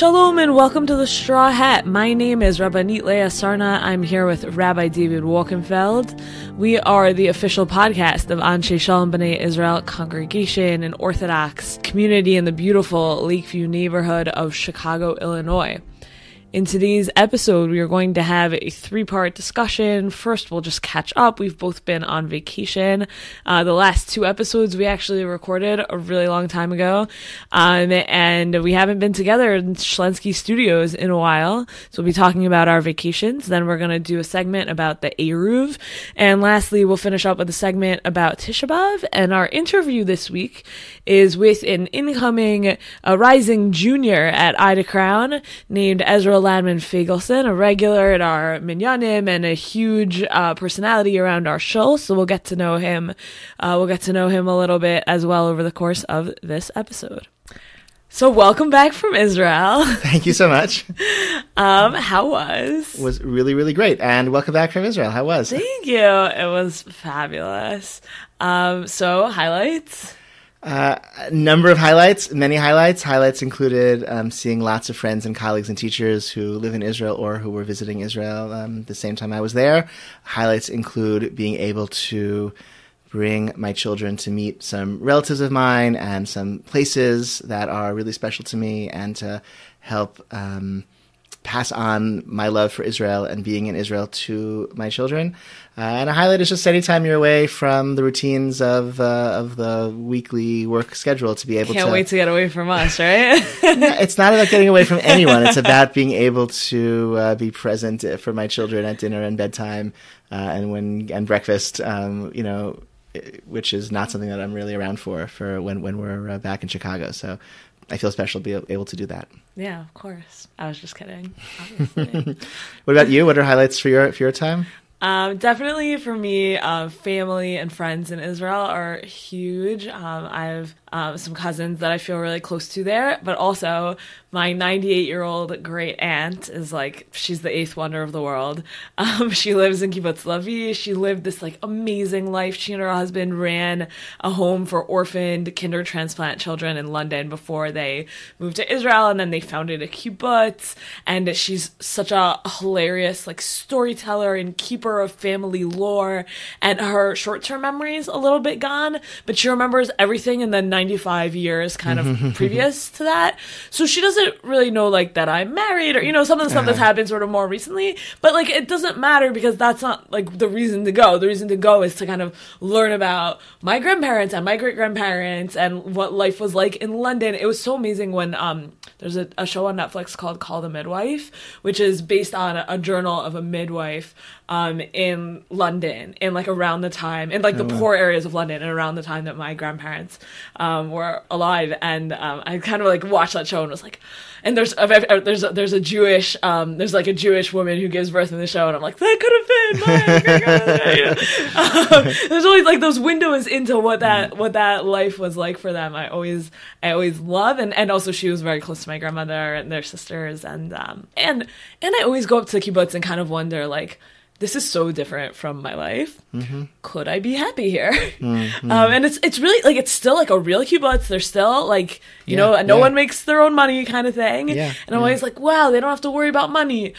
Shalom and welcome to The Straw Hat. My name is Rabbanit Leah Sarna. I'm here with Rabbi David Wolkenfeld. We are the official podcast of Anshe Shalom B'nai Israel Congregation, an Orthodox community in the beautiful Lakeview neighborhood of Chicago, Illinois. In today's episode, we are going to have a three-part discussion. First, we'll just catch up. We've both been on vacation. The last two episodes we actually recorded a really long time ago, and we haven't been together in Shlensky Studios in a while, so we'll be talking about our vacations. Then we're going to do a segment about the Eruv, and lastly, we'll finish up with a segment about Tisha B'Av, and our interview this week is with an incoming, rising junior at Ida Crown named Ezra Landman-Feigelson, a regular at our minyanim and a huge personality around our shul, so we'll get to know him. We'll get to know him a little bit as well over the course of this episode. So welcome back from Israel. Thank you so much. How was? It was really, really great. And welcome back from Israel. How was? Thank you. It was fabulous. So highlights? A number of highlights, many highlights. Highlights included seeing lots of friends and colleagues and teachers who live in Israel or who were visiting Israel the same time I was there. Highlights include being able to bring my children to meet some relatives of mine and some places that are really special to me, and to help pass on my love for Israel and being in Israel to my children. And a highlight is just anytime you're away from the routines of the weekly work schedule to be able to... Can't wait to get away from us, right? No, it's not about getting away from anyone. It's about being able to be present for my children at dinner and bedtime and breakfast, which is not something that I'm really around for when we're back in Chicago. So I feel special to be able to do that. Yeah, of course. I was just kidding, obviously. What about you? What are highlights for your time? Definitely for me, family and friends in Israel are huge. I have some cousins that I feel really close to there, but also my 98-year-old great aunt is she's the eighth wonder of the world. She lives in Kibbutz Lavi. She lived this amazing life. She and her husband ran a home for orphaned kinder transplant children in London before they moved to Israel, and then they founded a kibbutz. And she's such a hilarious storyteller and keeper of family lore, and her short-term memory is a little bit gone, but she remembers everything in the 95 years kind of previous to that. So she doesn't really know that I'm married or some of the stuff that's happened sort of more recently, but it doesn't matter because that's not the reason to go. The reason to go is to kind of learn about my grandparents and my great-grandparents and what life was like in London. It was so amazing when there's a show on Netflix called Call the Midwife, which is based on a journal of a midwife in London, and around the time, and the poor areas of London, and around the time that my grandparents were alive. And I kind of watched that show and was like, and there's a Jewish woman who gives birth in the show, and I'm like, that could have been my there's always those windows into what that life was like for them. I always love, and also she was very close to my grandmother and their sisters, and I always go up to kibbutz and kind of wonder this is so different from my life. Mm-hmm. Could I be happy here? Mm-hmm. And it's really it's still a real kibbutz. They're still no one makes their own money kind of thing. Yeah. And I'm always wow, they don't have to worry about money.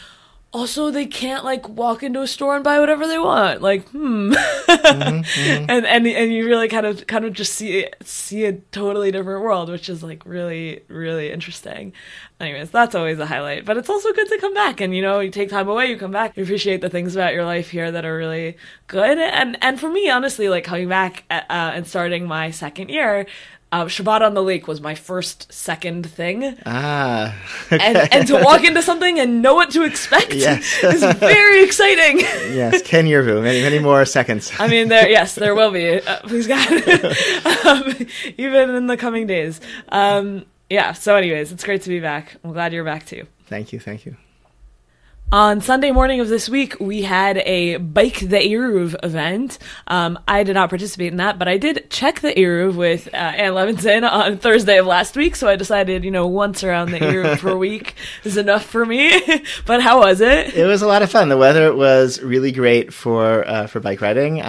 Also, they can't walk into a store and buy whatever they want. Mm-hmm, mm-hmm. And you really kind of just see a totally different world, which is really, really interesting. Anyways, that's always a highlight. But it's also good to come back, and you take time away, you come back, you appreciate the things about your life here that are really good. And for me, honestly, coming back and starting my second year, Shabbat on the Lake was my second thing. Ah, okay. And to walk into something and know what to expect is very exciting. Yes, Ken Yervu, many, many more seconds. I mean, there will be. Please God, even in the coming days. So anyways, it's great to be back. I'm glad you're back too. Thank you. On Sunday morning of this week, we had a Bike the Eruv event. I did not participate in that, but I did check the Eruv with Ann Levinson on Thursday of last week, so I decided, once around the Eruv per week is enough for me. But how was it? It was a lot of fun. The weather was really great for bike riding.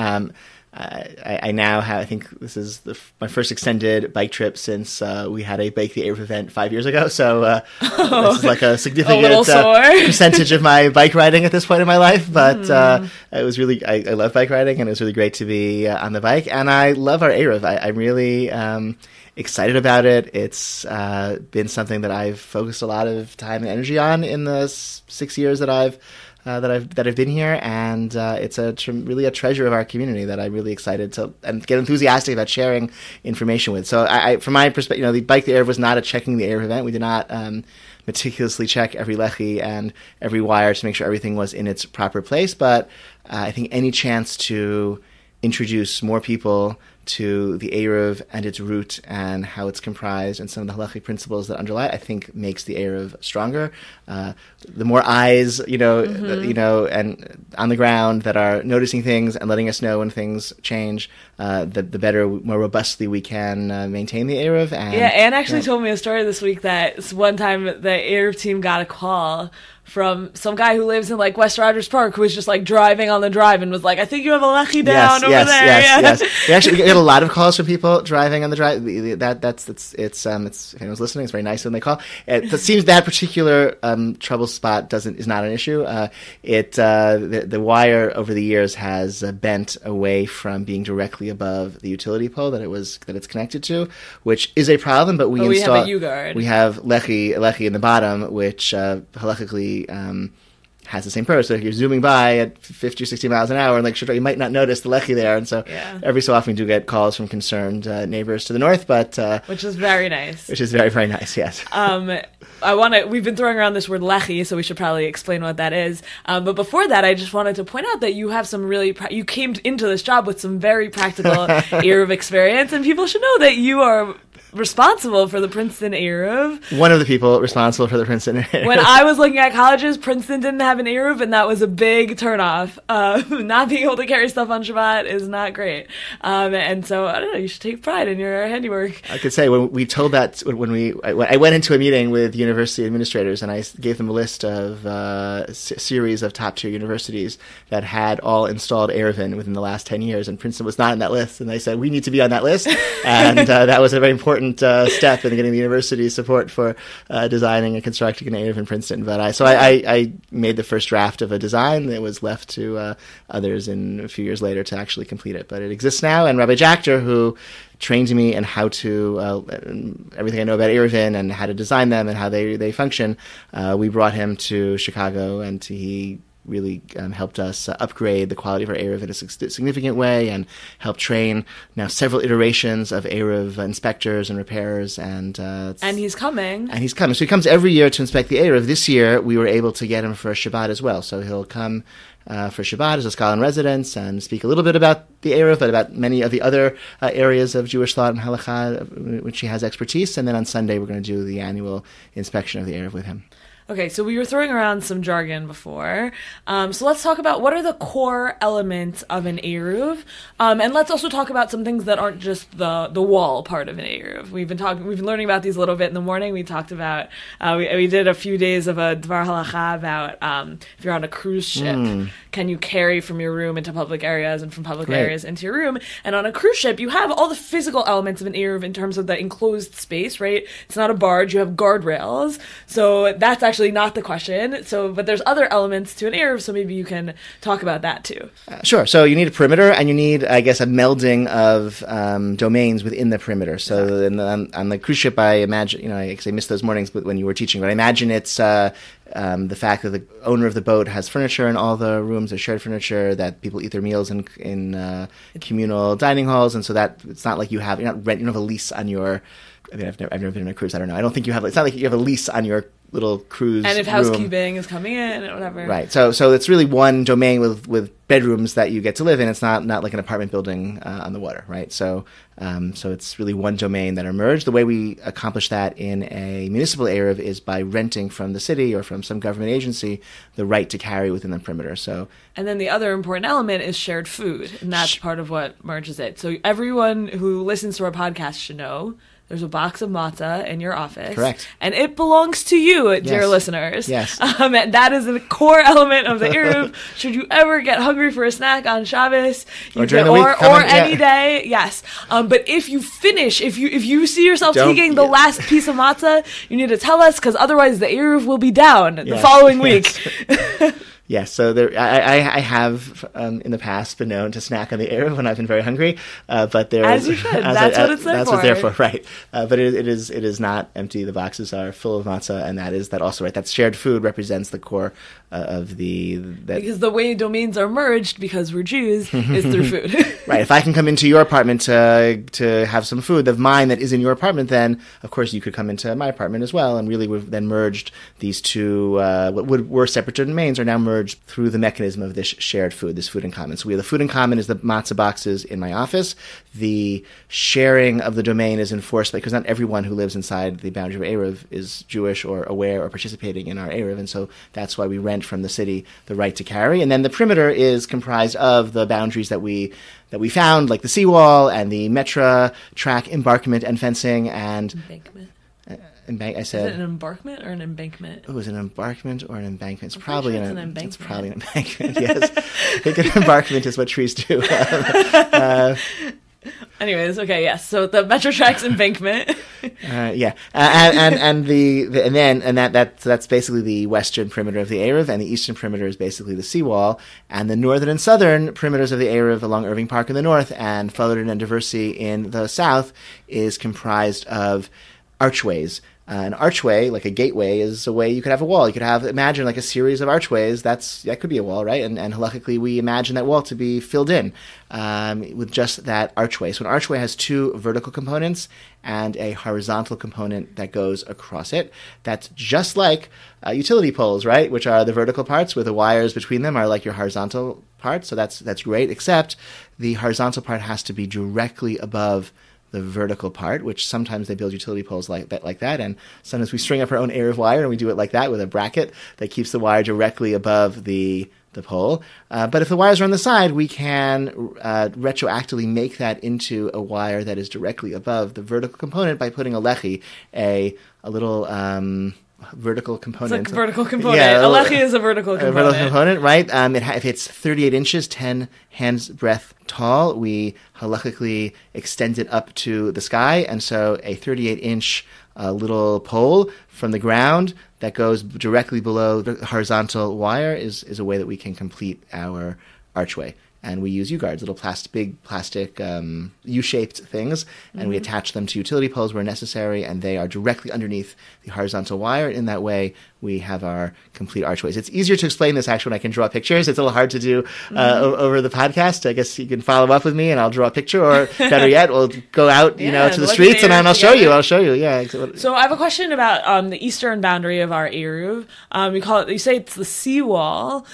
I now have, I think this is my first extended bike trip since we had a Bike the Eruv event 5 years ago. So this is like a significant percentage of my bike riding at this point in my life. But it was really, I love bike riding, and it was really great to be on the bike. And I love our Eruv. I'm really excited about it. It's been something that I've focused a lot of time and energy on in the 6 years that I've been here, and it's really a treasure of our community that I'm really excited to and get enthusiastic about sharing information with. So, I from my perspective, the Bike the Eruv was not a checking the Eruv event. We did not meticulously check every lechi and every wire to make sure everything was in its proper place. But I think any chance to introduce more people to the Eruv and its root and how it's comprised and some of the halachic principles that underlie it, I think makes the Eruv stronger. The more eyes, and on the ground that are noticing things and letting us know when things change, the better, more robustly we can maintain the Eruv. And, Anne actually told me a story this week that one time the Eruv team got a call from some guy who lives in like West Rogers Park, who was just like driving on the drive and was like, "I think you have a lechi down over there." Yes. We get a lot of calls from people driving on the drive. If anyone's listening, it's very nice when they call. It seems that particular trouble spot is not an issue. The wire over the years has bent away from being directly above the utility pole that it's connected to, which is a problem. But we have a U-guard. We have lechi in the bottom, which halakhically has the same purpose. So if you're zooming by at 50 or 60 miles an hour, and you might not notice the lechi there. And so every so often we do get calls from concerned neighbors to the north, but which is very nice. Which is very, very nice, yes. We've been throwing around this word lechi, so we should probably explain what that is. But before that, I just wanted to point out that you have some really, you came into this job with some very practical Eruv experience, and people should know that you are responsible for the Princeton Eruv. One of the people responsible for the Princeton Eruv. When I was looking at colleges, Princeton didn't have an Eruv, and that was a big turnoff. Not being able to carry stuff on Shabbat is not great. And so, I don't know, you should take pride in your handiwork. I could say, I went into a meeting with university administrators, and I gave them a list of series of top-tier universities that had all installed Eruvin within the last 10 years, and Princeton was not on that list. And they said, we need to be on that list. And that was a very important step in getting the university's support for designing and constructing an Eruv in Princeton. But I made the first draft of a design that was left to others in a few years later to actually complete it. But it exists now, and Rabbi Jachter, who trained me in how to everything I know about Eruvin and how to design them and how they function, we brought him to Chicago, and he really helped us upgrade the quality of our Eruv in a significant way, and helped train now several iterations of Eruv inspectors and repairers. And he's coming. So he comes every year to inspect the Eruv. This year, we were able to get him for Shabbat as well. So he'll come for Shabbat as a scholar in residence and speak a little bit about the Eruv, but about many of the other areas of Jewish thought and halakha, which he has expertise. And then on Sunday, we're going to do the annual inspection of the Eruv with him. Okay, so we were throwing around some jargon before. So let's talk about what are the core elements of an Eruv. And let's also talk about some things that aren't just the wall part of an Eruv. We've been learning about these a little bit in the morning. We talked about, we did a few days of a Dvar Halacha about if you're on a cruise ship, can you carry from your room into public areas and from public areas into your room? And on a cruise ship, you have all the physical elements of an Eruv in terms of the enclosed space, right? It's not a barge, you have guardrails. So that's actually not the question. But there's other elements to an Eruv, so maybe you can talk about that too. Sure. So you need a perimeter, and you need, I guess, a melding of domains within the perimeter. So on the cruise ship, I imagine, I missed those mornings when you were teaching, but I imagine it's the fact that the owner of the boat has furniture in all the rooms, there's shared furniture, that people eat their meals in communal dining halls, and so that it's not like you don't have a lease on your. I mean, I've never been on a cruise. I don't know. I don't think you have. It's not like you have a lease on your little cruise. And if housekeeping is coming in, and whatever. Right. So it's really one domain with bedrooms that you get to live in. It's not like an apartment building on the water, right? So it's really one domain that emerged. The way we accomplish that in a municipal Eruv is by renting from the city or from some government agency the right to carry within the perimeter. So. And then the other important element is shared food, and that's part of what merges it. So everyone who listens to our podcast should know. there's a box of matzah in your office. Correct. And it belongs to you, dear listeners. Yes. And that is the core element of the Eruv. Should you ever get hungry for a snack on Shabbos, or during the week, or any day, yes. But if you finish, if you see yourself taking the last piece of matzah, you need to tell us, because otherwise the Eruv will be down the following week. Yes, so there, I have in the past been known to snack on the Eruv when I've been very hungry, but there as is, you should. That's what it's there for, right? But it is not empty. The boxes are full of matzah, and that is that also right. That shared food represents the core of the because the way domains are merged, because we're Jews, is through food. Right. If I can come into your apartment to have some food of mine that is in your apartment, then of course you could come into my apartment as well, and really we've then merged these two what were separate domains are now merged through the mechanism of this shared food, this food in common. So we have the food in common is the matzah boxes in my office. The sharing of the domain is enforced because not everyone who lives inside the boundary of Eruv is Jewish or aware or participating in our Eruv. And so that's why we rent from the city the right to carry. And then the perimeter is comprised of the boundaries that we found, like the seawall and the metra track embankment and fencing and... Embankment. I said, is it an embankment or an embankment? Oh, is it an embankment or an embankment? It's probably sure it's an embankment. It's probably an embankment, yes. I think an embankment is what trees do. Anyways, okay, yes. So the metro tracks embankment. And that's basically the western perimeter of the Eruv, and the eastern perimeter is basically the seawall, and the northern and southern perimeters of the Eruv along Irving Park in the north and Fullerton and Diversey in the south is comprised of archways. An archway, like a gateway, is a way you could have a wall. You could have, imagine like a series of archways. That could be a wall, right? And halakhically, we imagine that wall to be filled in with just that archway. So an archway has two vertical components and a horizontal component that goes across it. That's just like utility poles, right? Which are the vertical parts where the wires between them are like your horizontal part. So that's great, except the horizontal part has to be directly above the vertical part, which sometimes they build utility poles like that, and sometimes we string up our own Eruv wire and we do it like that with a bracket that keeps the wire directly above the pole. But if the wires are on the side, we can retroactively make that into a wire that is directly above the vertical component by putting a lechi, a little... vertical component. It's a vertical component. Yeah, a lechi is a vertical component. A vertical component, right? If it's 38 inches, 10 hands breadth tall, we halakhically extend it up to the sky. And so a 38-inch little pole from the ground that goes directly below the horizontal wire is a way that we can complete our archway. And we use U-guards, little big plastic U-shaped things, and we attach them to utility poles where necessary, and they are directly underneath the horizontal wire. In that way, we have our complete archways. It's easier to explain this, actually, when I can draw pictures. It's a little hard to do over the podcast. I guess you can follow up with me, and I'll draw a picture, or better yet, we'll go out to the streets, and I'll show you. I'll show you, yeah. So I have a question about the eastern boundary of our Eruv. You say it's the seawall.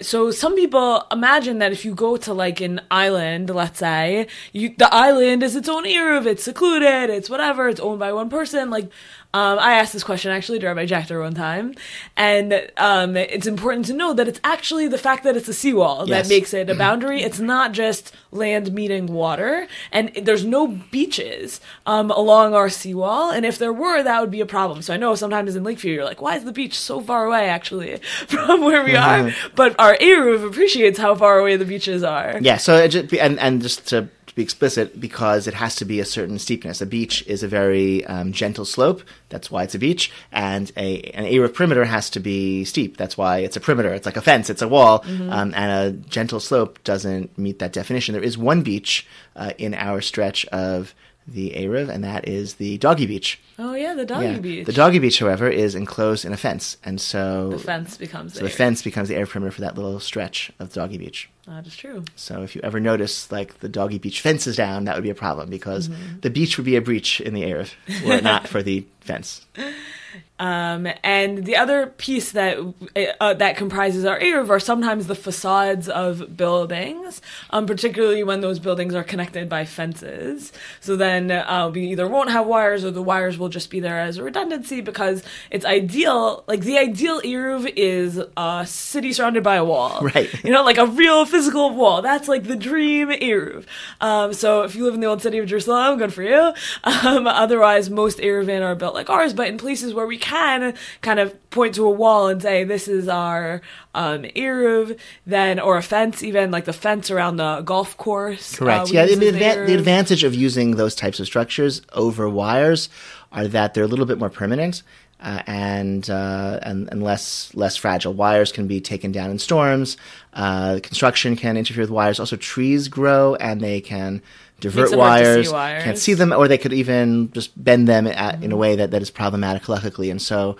So some people imagine that if you go to like an island, let's say, the island is its own Eruv, it's secluded, it's whatever, it's owned by one person. Like, I asked this question actually to Rabbi Jachter one time, and it's important to know that it's actually the fact that it's a seawall that makes it a boundary. It's not just land meeting water, and there's no beaches along our seawall, and if there were, that would be a problem. So I know sometimes in Lakeview, you're like, why is the beach so far away, actually, from where we are? But our Eruv appreciates how far away the beaches are. Yeah, so just to be explicit, because it has to be a certain steepness. A beach is a very gentle slope. That's why it's a beach. And an Eruv perimeter has to be steep. That's why it's a perimeter. It's like a fence. It's a wall. And a gentle slope doesn't meet that definition. There is one beach in our stretch of the Eruv, and that is the Doggy Beach. Oh, yeah, the Doggy Beach. The Doggy Beach, however, is enclosed in a fence. And so the fence becomes the Eruv perimeter for that little stretch of the Doggy Beach. That is true. So if you ever notice, like, the Doggy Beach fence is down, that would be a problem, because the beach would be a breach in the Eruv, were it not for the fence. And the other piece that comprises our Eruv are sometimes the facades of buildings, particularly when those buildings are connected by fences. So then we either won't have wires, or the wires will just be there as a redundancy, because it's ideal. Like, the ideal Eruv is a city surrounded by a wall. Right. Like a real physical wall. That's like the dream Eruv. So if you live in the old city of Jerusalem, good for you. Otherwise, most Eruvim are built like ours, but in places where we can kind of point to a wall and say, this is our Eruv, then, or a fence even, like the fence around the golf course. Correct. Yeah, the advantage of using those types of structures over wires are that they're a little bit more permanent. And less fragile. Wires can be taken down in storms. Construction can interfere with wires. Also, trees grow and they can divert wires. Can't see them, or they could even just bend them in a way that is problematic halakhically. And so,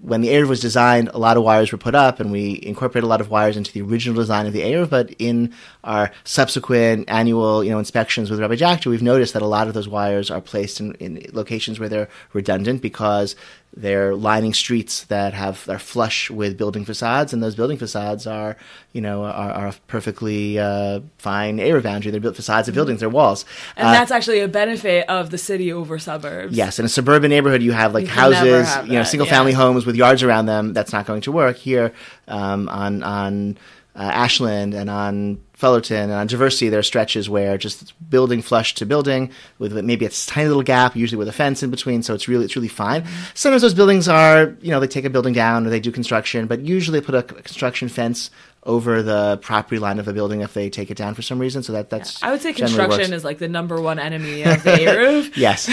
when the Eruv was designed, a lot of wires were put up, and we incorporated a lot of wires into the original design of the Eruv. But in our subsequent annual, inspections with Rabbi Jachter, we've noticed that a lot of those wires are placed in locations where they're redundant because they're lining streets that are flush with building facades, and those building facades are a perfectly fine Eruv boundary. They're built facades of buildings, they're walls. And that's actually a benefit of the city over suburbs. Yes, in a suburban neighborhood, you have houses, single-family homes with yards around them. That's not going to work here on Ashland and on Fullerton and on Traversy. There are stretches where just building flush to building with maybe it's a tiny little gap, usually with a fence in between. So it's really fine. Mm-hmm. Sometimes those buildings are, they take a building down or they do construction, but usually they put a construction fence over the property line of a building if they take it down for some reason. So that's I would say construction is like the number one enemy of the Eruv. Yes.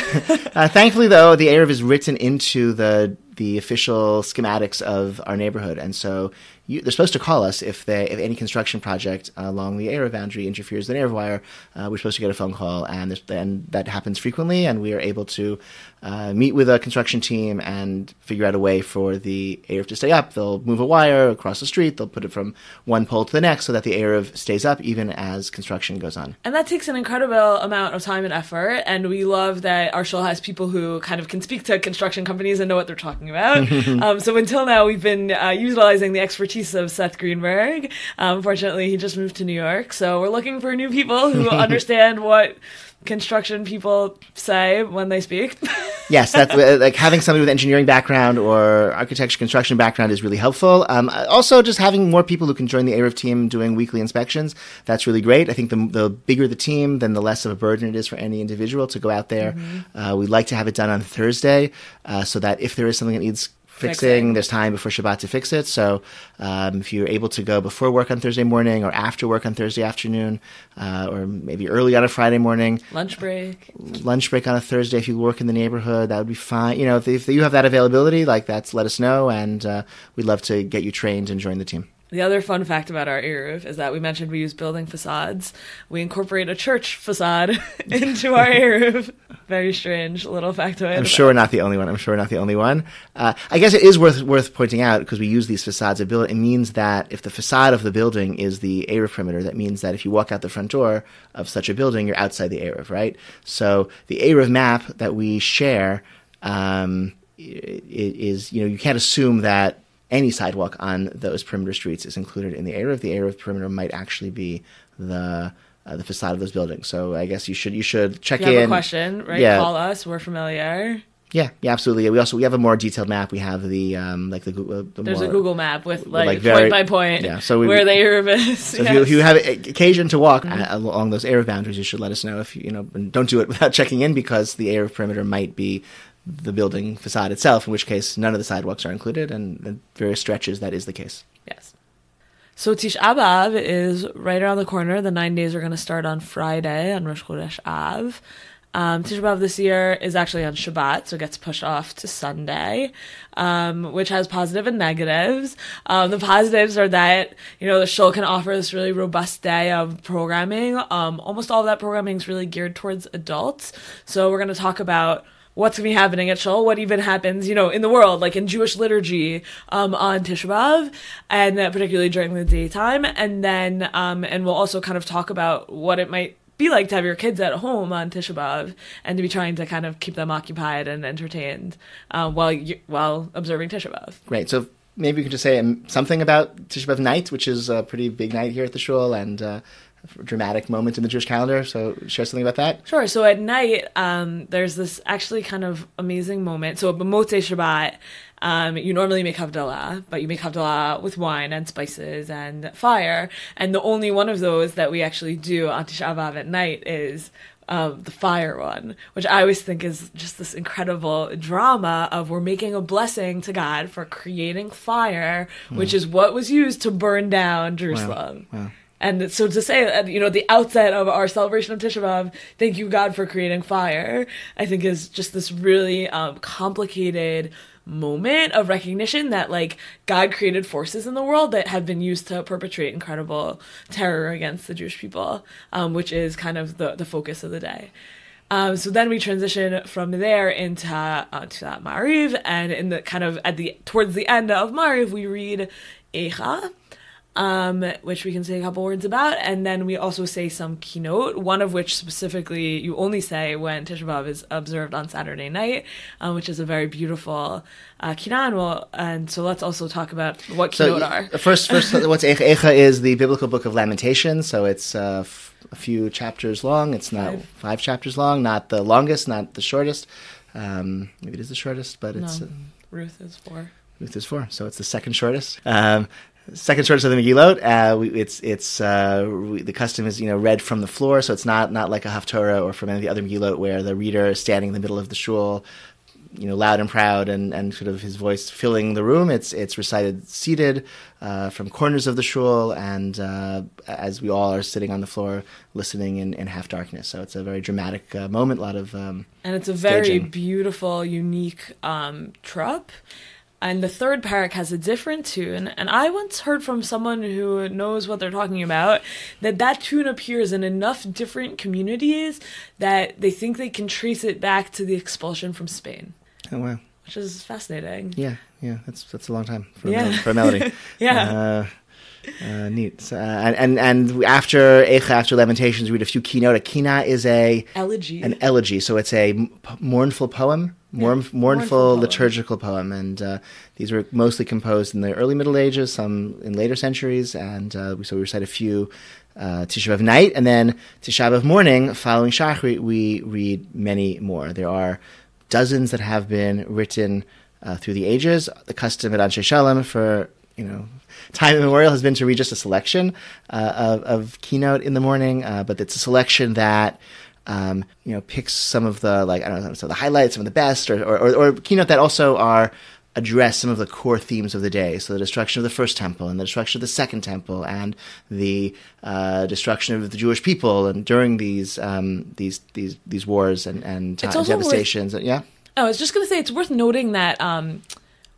Thankfully, though, the Eruv is written into the official schematics of our neighborhood. And so they're supposed to call us if any construction project along the Eruv boundary interferes with an Eruv wire. We're supposed to get a phone call, and that happens frequently, and we are able to meet with a construction team and figure out a way for the Eruv to stay up. They'll move a wire across the street. They'll put it from one pole to the next so that the Eruv stays up even as construction goes on. And that takes an incredible amount of time and effort, and we love that our shul has people who kind of can speak to construction companies and know what they're talking about. So until now, we've been utilizing the expertise of Seth Greenberg. Unfortunately, he just moved to New York, so we're looking for new people who understand what construction people say when they speak. Yes, that's like having somebody with engineering background or architecture construction background is really helpful. Also, just having more people who can join the Eruv team doing weekly inspections, that's really great. I think the bigger the team, then the less of a burden it is for any individual to go out there. Mm-hmm. We'd like to have it done on Thursday so that if there is something that needs fixing, there's time before Shabbat to fix it. So if you're able to go before work on Thursday morning or after work on Thursday afternoon or maybe early on a Friday morning. Lunch break on a Thursday if you work in the neighborhood, that would be fine. If you have that availability, let us know, and we'd love to get you trained and join the team. The other fun fact about our Eruv is that we mentioned we use building facades. We incorporate a church facade into our Eruv. Very strange little factoid. I'm sure we're not the only one. I guess it is worth pointing out, because we use these facades of building. It means that if the facade of the building is the Eruv perimeter, that means that if you walk out the front door of such a building, you're outside the Eruv, right? So the Eruv map that we share is, you can't assume that any sidewalk on those perimeter streets is included in the Eruv. The Eruv perimeter might actually be the facade of those buildings. So I guess you should check in. If you have a question, right? Yeah. Call us. We're familiar. Yeah, absolutely. We have a more detailed map. We have there's a Google map with point by point. Yeah, so where the Eruv is. So yes. If you have occasion to walk along those Eruv boundaries, you should let us know. If and don't do it without checking in, because the Eruv perimeter might be the building facade itself, in which case none of the sidewalks are included, and in various stretches that is the case. Yes. So Tisha B'Av is right around the corner. The 9 days are going to start on Friday, on Rosh Chodesh Av. Tisha B'Av this year is actually on Shabbat, so it gets pushed off to Sunday, which has positive and negatives. The positives are that, the shul can offer this really robust day of programming. Almost all of that programming is really geared towards adults. So we're going to talk about what's going to be happening at Shul, what even happens, in the world, like in Jewish liturgy, on Tisha B'Av, and particularly during the daytime. And then, and we'll also kind of talk about what it might be like to have your kids at home on Tisha B'Av and to be trying to kind of keep them occupied and entertained, while observing Tisha B'Av. Right. So maybe we could just say something about Tisha B'Av night, which is a pretty big night here at the Shul, and, dramatic moment in the Jewish calendar. So share something about that. Sure. So at night, there's this actually kind of amazing moment. So Motzei Shabbat, You normally make Havdalah, but you make Havdalah with wine and spices and fire. And the only one of those that we actually do on Tisha B'Av at night is the fire one, which I always think is just this incredible drama of we're making a blessing to God for creating fire, which is what was used to burn down Jerusalem. Wow. And so to say, you know, the outset of our celebration of Tisha B'Av, thank you, God, for creating fire, I think is just this really complicated moment of recognition that, like, God created forces in the world that have been used to perpetrate incredible terror against the Jewish people, which is kind of the focus of the day. So then we transition from there into to Mariv, and in the kind of towards the end of Mariv, we read Echa, which we can say a couple words about, and then we also say some keynote, one of which specifically you only say when Tisha B'Av is observed on Saturday night, which is a very beautiful Kina, and so let's also talk about what keynote are. First what's Echa? Echa is the biblical book of Lamentations, so it's a few chapters long. It's not five chapters long, not the longest, not the shortest. Maybe it is the shortest, but it's... Ruth is 4. Ruth is 4, so it's the second shortest. Second shortest of the Megillot. The custom is, you know, read from the floor, so it's not like a Haftorah or from any of the other Megillot where the reader is standing in the middle of the shul, you know, loud and proud and sort of his voice filling the room. It's recited seated from corners of the shul and as we all are sitting on the floor listening in half darkness. So it's a very dramatic moment, a lot of and it's a very staging. Beautiful, unique trup. And the third parak has a different tune. And I once heard from someone who knows what they're talking about that tune appears in enough different communities that they think they can trace it back to the expulsion from Spain. Oh, wow. Which is fascinating. Yeah. That's a long time for a melody. Neat. So, and after Echa, after Lamentations, we read a few keynote. A kina is an elegy. So it's a mournful poem. Mournful liturgical poem, and these were mostly composed in the early Middle Ages, some in later centuries, and so we recite a few Tisha B'Av night, and then Tisha B'Av morning, following Shachri, we read many more. There are dozens that have been written through the ages. The custom at Anshe Shalom for, you know, time immemorial has been to read just a selection of keynote in the morning, but it's a selection that picks some of the, like, I don't know, so the highlights, some of the best, or keynote that also address some of the core themes of the day. So the destruction of the first temple and the destruction of the second temple and the destruction of the Jewish people and during these wars and devastations. I was just going to say it's worth noting that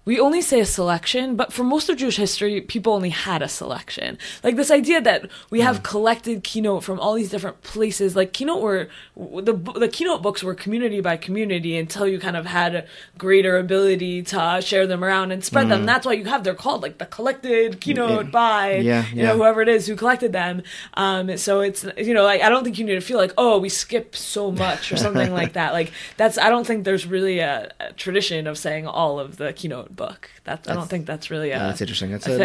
we only say a selection, but for most of Jewish history, people only had a selection. Like this idea that we have collected keynote from all these different places. Like keynote the keynote books were community by community until you kind of had a greater ability to share them around and spread them. That's why they're called like the collected keynote by whoever it is who collected them. So it's, you know, like I don't think you need to feel like, oh, we skip so much or something like that. Like that's, I don't think there's really a tradition of saying all of the keynote book. I don't think that's really that's interesting. That's a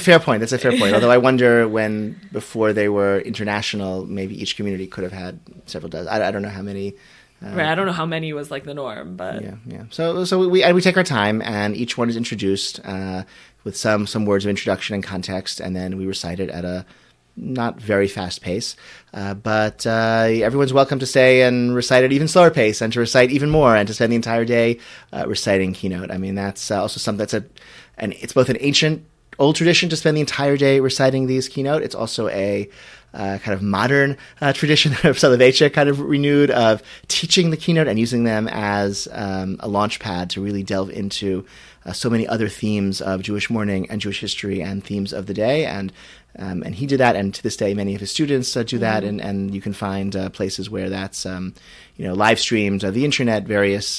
fair point. That's a fair point. Although I wonder when, before they were international, maybe each community could have had several dozen. I don't know how many. I don't know how many was like the norm, but yeah. So we take our time, and each one is introduced with some words of introduction and context, and then we recite it at a not very fast pace, but everyone's welcome to stay and recite at even slower pace and to recite even more and to spend the entire day reciting keynote. I mean, that's also something and it's both an ancient old tradition to spend the entire day reciting these keynote. It's also a kind of modern tradition of Soloveitchik kind of renewed of teaching the keynote and using them as a launch pad to really delve into so many other themes of Jewish mourning and Jewish history and themes of the day. And he did that, and to this day, many of his students do that, and you can find places where that's, live streamed on the internet, various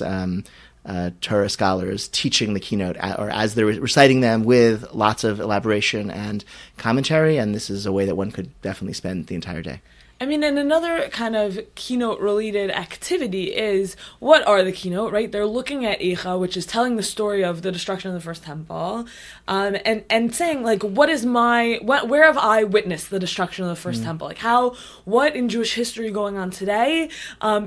Torah scholars teaching the keynote, or as they're reciting them with lots of elaboration and commentary, and this is a way that one could definitely spend the entire day. I mean, and another kind of keynote-related activity is, what are the keynote, right? They're looking at Echa, which is telling the story of the destruction of the first temple, and saying, like, where have I witnessed the destruction of the first temple? Like, what in Jewish history going on today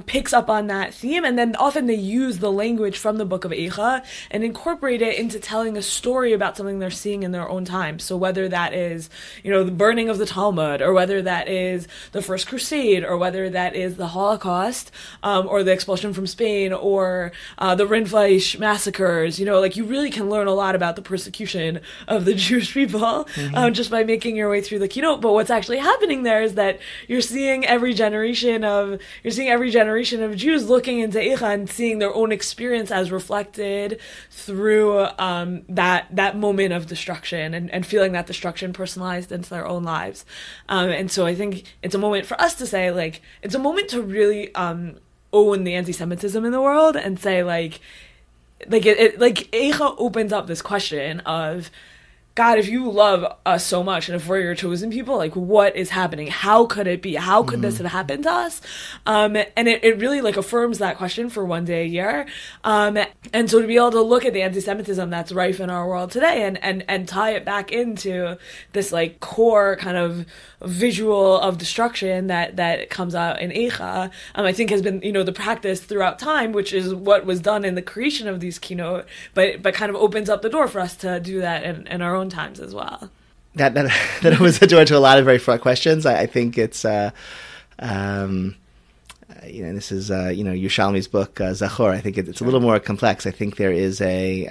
picks up on that theme? And then often they use the language from the book of Echa and incorporate it into telling a story about something they're seeing in their own time. So whether that is, the burning of the Talmud, or whether that is the first Crusade, or whether that is the Holocaust, or the expulsion from Spain, or the Rintfleisch massacres, you really can learn a lot about the persecution of the Jewish people just by making your way through the keynote. But what's actually happening there is that you're seeing every generation of Jews looking into Echa and seeing their own experience as reflected through that moment of destruction, and feeling that destruction personalized into their own lives. And so I think it's a moment for us to say, like, it's a moment to really own the anti-Semitism in the world and say, like Echa opens up this question of, God, if you love us so much and if we're your chosen people, like, what is happening? How could it be? How could this have happened to us? And it really, like, affirms that question for one day a year. And so to be able to look at the anti-Semitism that's rife in our world today and tie it back into this, like, core kind of visual of destruction that comes out in Echa, I think has been, the practice throughout time, which is what was done in the creation of these keynote, but kind of opens up the door for us to do that in our own times as well. That opens the door to a lot of very fraught questions. I think it's this is Yerushalmi's book Zachor. I think it's a little more complex. I think there is a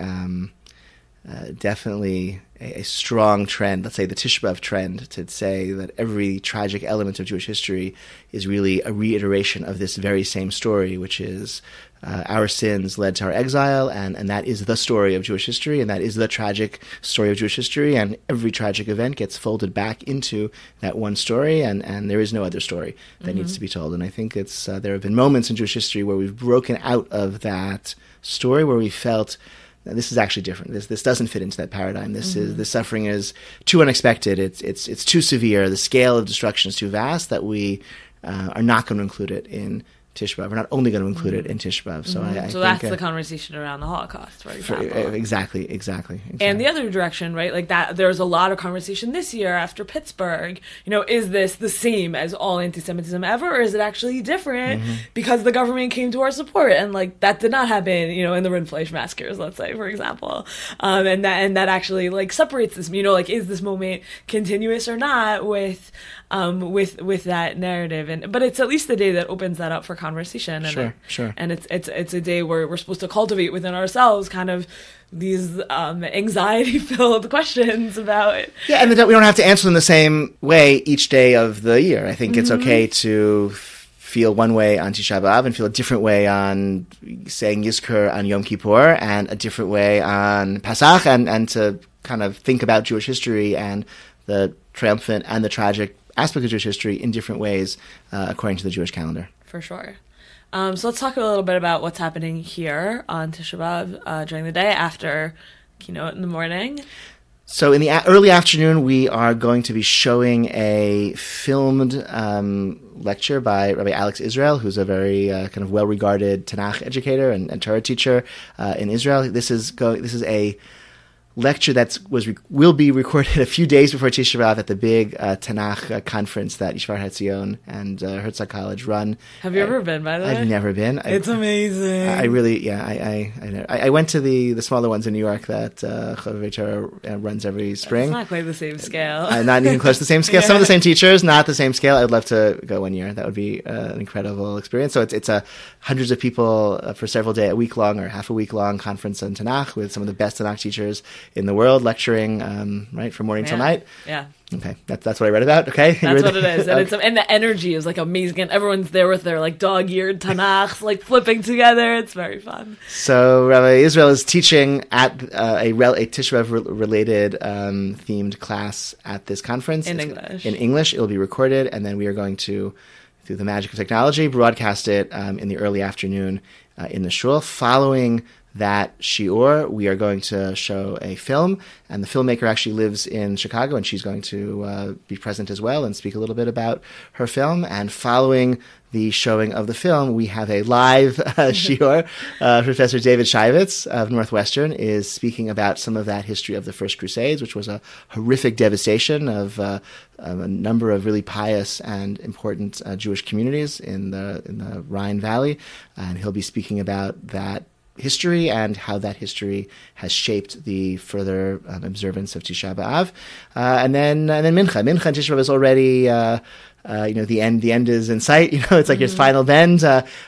definitely a strong trend, let's say the Tisha B'Av trend, to say that every tragic element of Jewish history is really a reiteration of this very same story, which is our sins led to our exile, and that is the story of Jewish history, and that is the tragic story of Jewish history, and every tragic event gets folded back into that one story, and there is no other story that needs to be told. And I think it's there have been moments in Jewish history where we've broken out of that story, where we felt, this is actually different. This doesn't fit into that paradigm. This is, the suffering is too unexpected. It's too severe. The scale of destruction is too vast that we are not going to include it in Tisha B'Av. We're not only going to include it in Tisha B'Av. So I that's the conversation around the Holocaust, for example. Exactly. And the other direction, right? Like that, there's a lot of conversation this year after Pittsburgh. Is this the same as all anti-Semitism ever, or is it actually different because the government came to our support? And like that did not happen, in the Rintfleisch massacres, let's say, for example. And that actually like separates this. Like is this moment continuous or not with that narrative? But it's at least the day that opens that up for conversation, and and it's a day where we're supposed to cultivate within ourselves kind of these anxiety-filled questions about it. Yeah, and we don't have to answer them the same way each day of the year. I think it's okay to feel one way on Tisha B'Av and feel a different way on saying Yizkor on Yom Kippur and a different way on Pesach, and to kind of think about Jewish history and the triumphant and the tragic aspect of Jewish history in different ways according to the Jewish calendar. For sure. So let's talk a little bit about what's happening here on Tisha B'Av during the day after keynote in the morning. So in the early afternoon, we are going to be showing a filmed lecture by Rabbi Alex Israel, who's a very kind of well-regarded Tanakh educator and Torah teacher in Israel. This is a lecture that will be recorded a few days before Tisha B'Av at the big Tanakh conference that Yishvar HaTzion and Herzl College run. Have you ever been, by the way? I've never been. It's amazing. I went to the smaller ones in New York that Chovei Torah runs every spring. It's not quite the same scale. Not even close to the same scale. Yeah. Some of the same teachers, not the same scale. I'd love to go one year. That would be an incredible experience. So it's hundreds of people for several days, a week-long or half a week-long conference on Tanakh with some of the best Tanakh teachers in the world, lecturing from morning till night. Yeah. Okay, that's what I read about. Okay, that's what it is, and it's and the energy is like amazing. And everyone's there with their like dog-eared Tanakhs, like flipping together. It's very fun. So Rabbi Israel is teaching at a Tisha B'Av related themed class at this conference in English. It'll be recorded, and then we are going to, through the magic of technology, broadcast it in the early afternoon in the shul. Following that shiur. We are going to show a film, and the filmmaker actually lives in Chicago, and she's going to be present as well and speak a little bit about her film. And following the showing of the film, we have a live shiur. Professor David Shivitz of Northwestern is speaking about some of that history of the First Crusades, which was a horrific devastation of a number of really pious and important Jewish communities in the Rhine Valley. And he'll be speaking about that history and how that history has shaped the further observance of Tisha B'Av. And then Mincha. Mincha and Tisha B'Av is already... the end is in sight. It's like your final bend.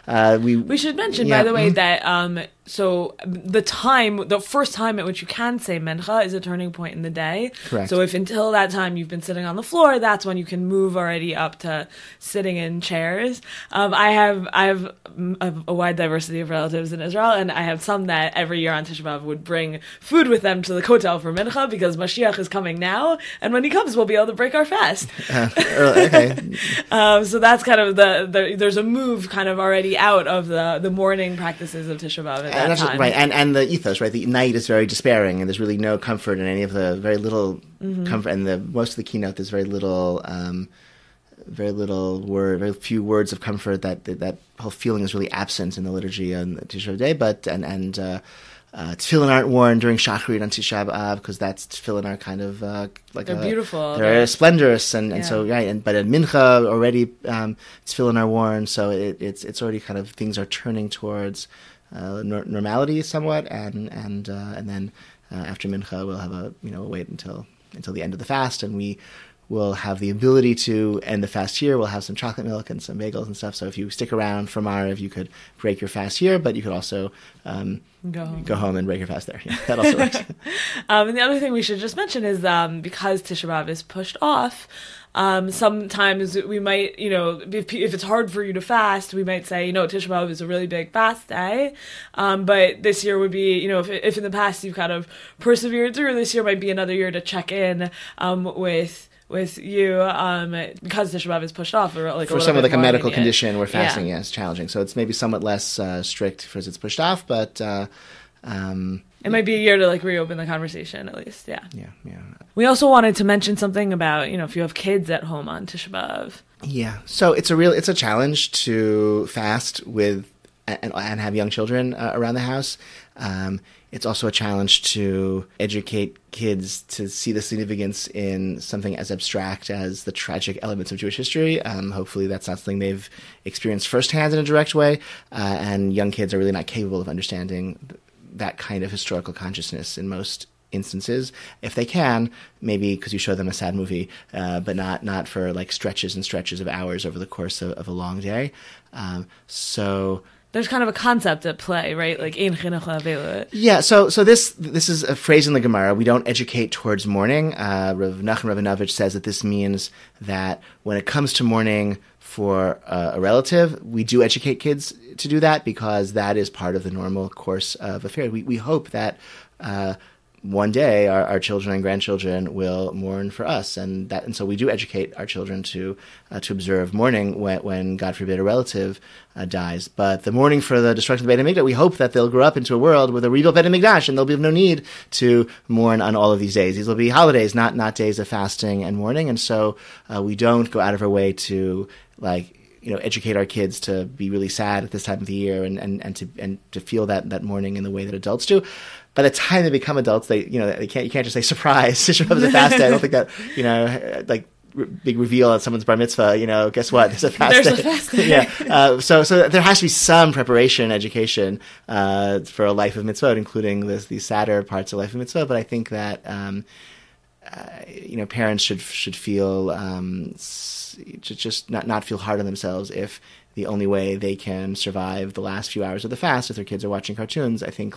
We should mention, by the way, that so the first time at which you can say Mincha is a turning point in the day. Correct. So if until that time you've been sitting on the floor, that's when you can move already up to sitting in chairs. I have a wide diversity of relatives in Israel, and I have some that every year on Tisha B'Av would bring food with them to the Kotel for Mincha because Mashiach is coming now, and when he comes, we'll be able to break our fast. Okay. So that's kind of there's a move kind of already out of the morning practices of Tisha B'Av at that time. Right, and the ethos, right? The night is very despairing, and there's really no comfort in any of the very little comfort. And most of the keynote, there's very few words of comfort. That whole feeling is really absent in the liturgy on Tisha B'Av day, tefillin aren't worn during Shacharit on Tisha B'Av because that's tefillin are kind of they're beautiful. They're splendorous, but at Mincha already tefillin are worn, so it's already kind of things are turning towards normality somewhat, and then after Mincha we'll have a wait until the end of the fast, and we will have the ability to end the fast here. We'll have some chocolate milk and some bagels and stuff. So if you stick around for Mariv, you could break your fast here, but you could also go home and break your fast there. Yeah, that also works. And the other thing we should just mention is because Tisha B'Av is pushed off, sometimes we might, if it's hard for you to fast, we might say, Tisha B'Av is a really big fast day. But this year would be, if in the past you've kind of persevered through, this year might be another year to check in with you, because Tisha B'Av is pushed off. For someone with a medical condition where fasting is challenging. So it's maybe somewhat less strict because it's pushed off, but... it might be a year to reopen the conversation at least, yeah. Yeah. We also wanted to mention something about, if you have kids at home on Tisha B'Av. Yeah, so it's a challenge to fast with and have young children around the house. It's also a challenge to educate kids to see the significance in something as abstract as the tragic elements of Jewish history. Hopefully that's not something they've experienced firsthand in a direct way, and young kids are really not capable of understanding that kind of historical consciousness in most instances. If they can, maybe because you show them a sad movie, but not for stretches and stretches of hours over the course of a long day. So... there's kind of a concept at play, right? Ein chinuch l'avelut. Yeah, so this is a phrase in the Gemara. We don't educate towards mourning. Rav Nachman Rabinovich says that this means that when it comes to mourning for a relative, we do educate kids to do that because that is part of the normal course of affairs. We hope that one day our children and grandchildren will mourn for us, and so we do educate our children to observe mourning when God forbid a relative dies. But the mourning for the destruction of the Beit HaMikdash, we hope that they'll grow up into a world with a rebuilt Beit HaMikdash, and there'll be no need to mourn on all of these days. These will be holidays, not days of fasting and mourning, and so we don't go out of our way to educate our kids to be really sad at this time of the year and to feel that mourning in the way that adults do. By the time they become adults, you can't just say surprise, Tisha B'Av is a fast day. I don't think that big reveal at someone's bar mitzvah. Guess what? There's a fast day. Yeah. So there has to be some preparation, education for a life of mitzvot, including these sadder parts of life of mitzvah. But I think that parents should feel just not feel hard on themselves if the only way they can survive the last few hours of the fast if their kids are watching cartoons. I think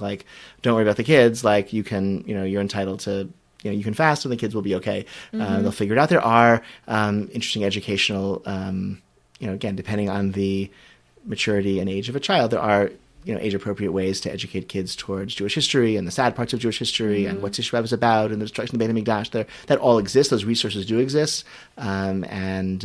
don't worry about the kids. You can you're entitled to you can fast and the kids will be okay. They'll figure it out. There are interesting educational depending on the maturity and age of a child, there are age-appropriate ways to educate kids towards Jewish history and the sad parts of Jewish history and what Tisha B'Av is about and the destruction of Beit HaMikdash. That all exists. Those resources do exist, and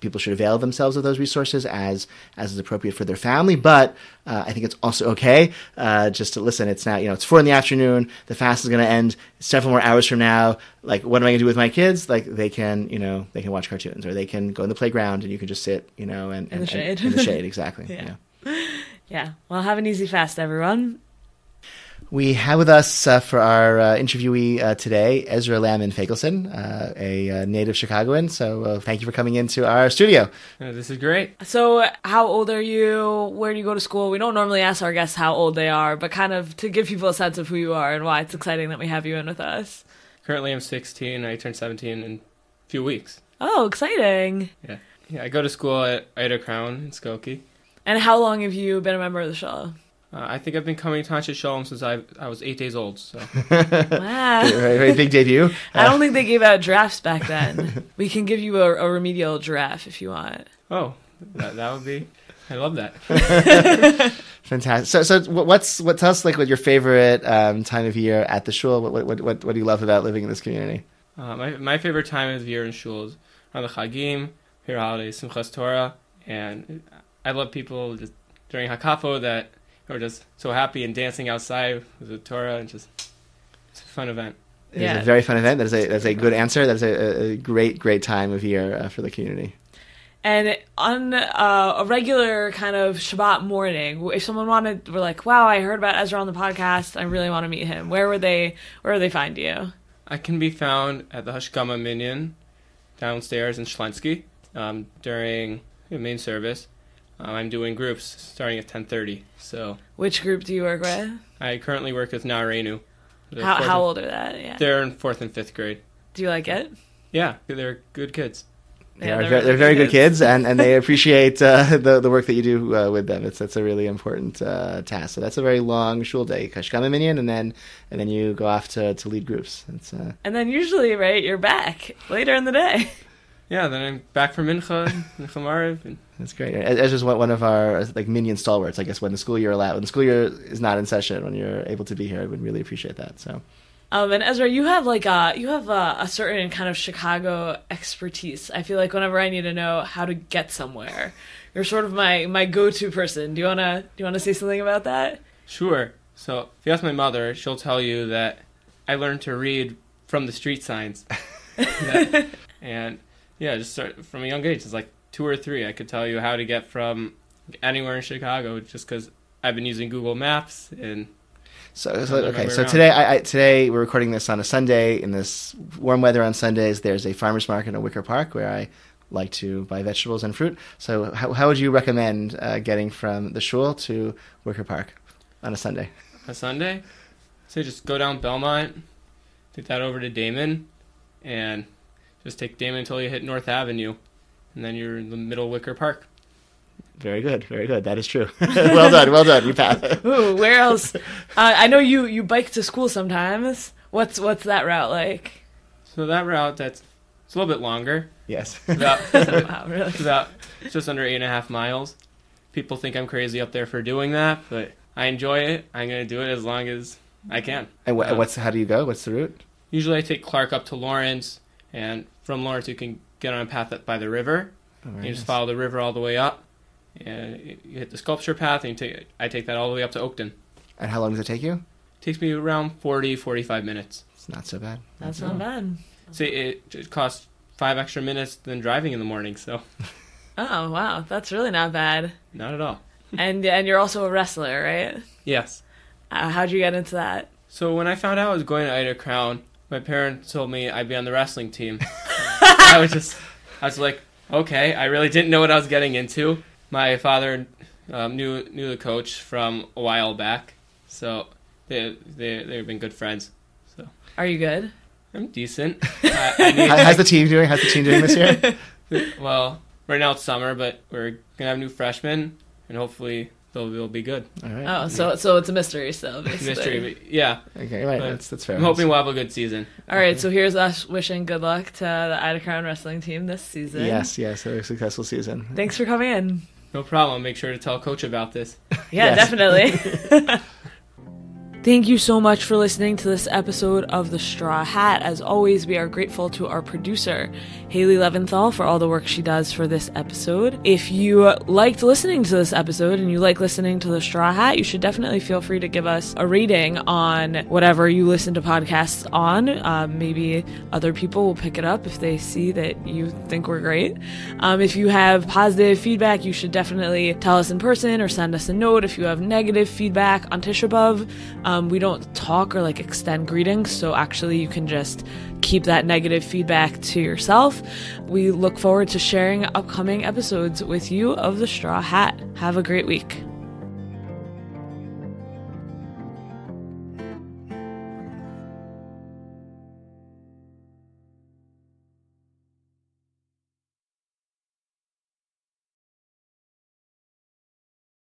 people should avail themselves of those resources as is appropriate for their family. But I think it's also okay just to listen. It's now it's 4 p.m. The fast is going to end several more hours from now. Like, what am I going to do with my kids? Like, they can they can watch cartoons, or they can go in the playground, and you can just sit and in the shade. In the shade, exactly. Yeah. Well, have an easy fast, everyone. We have with us for our interviewee today, Ezra Landman-Feigelson, a native Chicagoan. So thank you for coming into our studio. This is great. So how old are you? Where do you go to school? We don't normally ask our guests how old they are, but kind of to give people a sense of who you are and why it's exciting that we have you in with us. Currently, I'm 16. I turned 17 in a few weeks. Oh, exciting. Yeah, I go to school at Ida Crown in Skokie. And how long have you been a member of the Shul? I think I've been coming to Anshe Shalom since I was 8 days old. So. Wow. Very big debut. I don't think they gave out drafts back then. We can give you a remedial draft if you want. Oh, that would be... I love that. Fantastic. So tell us what your favorite time of year at the Shul? What do you love about living in this community? My favorite time of year in Shul is around the Chagim, here holidays, Simchas Torah, and... I love people just during Hakafo that are just so happy and dancing outside with the Torah, and just it's a fun event. It's a very fun event. That's a good answer. That's a great time of year for the community. And on a regular kind of Shabbat morning, if someone were like, "Wow, I heard about Ezra on the podcast. I really want to meet him." Where would they find you? I can be found at the Hashgama Minyan downstairs in Shlensky during the main service. I'm doing groups starting at 10:30. So, which group do you work with? I currently work with Narenu. How old are they? Yeah. They're in 4th and 5th grade. Do you like it? Yeah, they're good kids. They're very good kids, and they appreciate the work that you do with them. That's a really important task. So that's a very long shul day, Hashgama Minyan, and then you go off to lead groups. And then usually, right, you're back later in the day. Yeah, then I'm back from Mincha Mariv. And... That's great. Ezra's one of our minion stalwarts, I guess, when the school year is not in session, when you're able to be here, I would really appreciate that. So, and Ezra, you have a certain kind of Chicago expertise. I feel like whenever I need to know how to get somewhere, you're sort of my go-to person. Do you wanna say something about that? Sure. So if you ask my mother, she'll tell you that I learned to read from the street signs, and. Yeah, just start from a young age. It's 2 or 3. I could tell you how to get from anywhere in Chicago just because I've been using Google Maps. And so today, today we're recording this on a Sunday. In this warm weather on Sundays, there's a farmer's market in Wicker Park where I like to buy vegetables and fruit. So how would you recommend getting from the Shul to Wicker Park on a Sunday? A Sunday? So just go down Belmont, take that over to Damen, and... Just take Damen until you hit North Avenue, and then you're in the middle of Wicker Park. Very good, very good. That is true. Well done. You passed. Ooh, where else? I know you bike to school sometimes. What's that route like? So that route, it's a little bit longer. Yes. It's about just under 8.5 miles. People think I'm crazy up there for doing that, but I enjoy it. I'm going to do it as long as I can. And how do you go? What's the route? Usually I take Clark up to Lawrence. And from Lawrence, you can get on a path by the river. You just follow the river all the way up, and you hit the sculpture path, and I take that all the way up to Oakton. And how long does it take you? It takes me around 40, 45 minutes. It's not so bad. That's not bad. See, it costs 5 extra minutes than driving in the morning, so... Oh, wow. That's really not bad. Not at all. And you're also a wrestler, right? Yes. How'd you get into that? So when I found out I was going to Ida Crown... My parents told me I'd be on the wrestling team. I was like, okay, I really didn't know what I was getting into. My father knew the coach from a while back, so they've been good friends. So, are you good? I'm decent. How's the team doing this year? Well, right now it's summer, but we're gonna have new freshmen, and hopefully. They'll be good. All right. Oh, so it's a mystery still, basically. Mystery, but yeah. Okay, right. That's fair. I'm hoping we'll have a good season. All right, so here's us wishing good luck to the Ida Crown wrestling team this season. Yes, a successful season. Thanks for coming in. No problem. I'll make sure to tell Coach about this. Yeah, definitely. Thank you so much for listening to this episode of The Straw Hat. As always, we are grateful to our producer, Haley Leventhal, for all the work she does for this episode. If you liked listening to this episode and you like listening to The Straw Hat, you should definitely feel free to give us a rating on whatever you listen to podcasts on. Maybe other people will pick it up if they see that you think we're great. If you have positive feedback, you should definitely tell us in person or send us a note. If you have negative feedback on Tisha B'Av, we don't talk or extend greetings, so actually you can just keep that negative feedback to yourself. We look forward to sharing upcoming episodes with you of The Straw Hat. Have a great week.